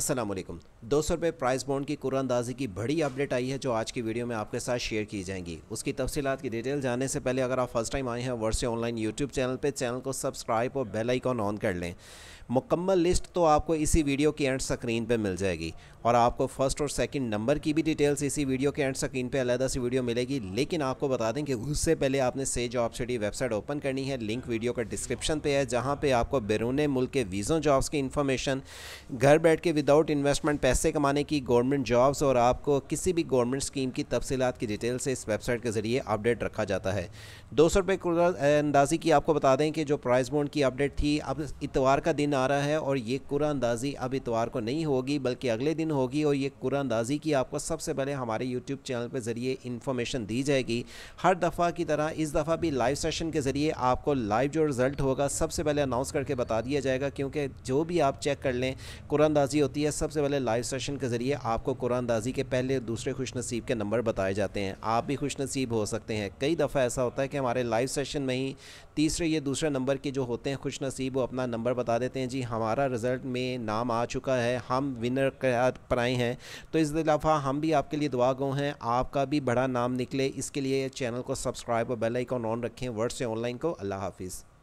अस्सलाम वालेकुम। 200 रुपये प्राइस बॉन्ड की कुरानंदाजी की बड़ी अपडेट आई है जो आज की वीडियो में आपके साथ शेयर की जाएंगी। उसकी तफसीलात की डिटेल जानने से पहले अगर आप फर्स्ट टाइम आए हैं वर्ल्ड से ऑनलाइन यूट्यूब चैनल पे, चैनल को सब्सक्राइब और बेल आइकॉन ऑन कर लें। मुकम्मल लिस्ट तो आपको इसी वीडियो के एंड स्क्रीन पे मिल जाएगी और आपको फर्स्ट और सेकंड नंबर की भी डिटेल्स इसी वीडियो के एंड स्क्रीन पे अलग से वीडियो मिलेगी। लेकिन आपको बता दें कि उससे पहले आपने से जॉब सिटी वेबसाइट ओपन करनी है, लिंक वीडियो का डिस्क्रिप्शन पे है, जहाँ पे आपको बैरून मुल्क के वीज़ों जॉब्स की इन्फॉर्मेशन, घर बैठ के विदाउट इन्वेस्टमेंट पैसे कमाने की गवर्नमेंट जॉब्स और आपको किसी भी गवर्नमेंट स्कीम की तफसीलात की डिटेल से इस वेबसाइट के ज़रिए अपडेट रखा जाता है। 200 रुपये कुरानंदाजी की आपको बता दें कि जो प्राइस बॉन्ड की अपडेट थी, अब इतवार का दिन आ रहा है और ये कुरानंदाजी अब इतवार को नहीं होगी बल्कि अगले दिन होगी। और ये कुरानंदाजी की आपको सबसे पहले हमारे यूट्यूब चैनल पर ज़रिए इन्फॉर्मेशन दी जाएगी। हर दफ़ा की तरह इस दफ़ा भी लाइव सेशन के ज़रिए आपको लाइव जो रिज़ल्ट होगा सबसे पहले अनाउंस करके बता दिया जाएगा, क्योंकि जो भी आप चेक कर लें कुरानंदाजी होती है सबसे पहले लाइव सेशन के ज़रिए आपको कुरानंदाजी के पहले दूसरे खुशनसीब के नंबर बताए जाते हैं। आप भी खुशनसीब हो सकते हैं। कई दफ़ा ऐसा होता है कि हमारे लाइव सेशन में ही तीसरे या दूसरे नंबर के जो होते हैं खुशनसीब, वो अपना नंबर बता देते हैं, जी हमारा रिज़ल्ट में नाम आ चुका है, हम विनर पाए हैं। तो इस दफ़ा हम भी आपके लिए दुआगो हैं, आपका भी बड़ा नाम निकले। इसके लिए चैनल को सब्सक्राइब और बेल आइकॉन ऑन रखें। वर्ड से ऑनलाइन को अल्लाह हाफिज़।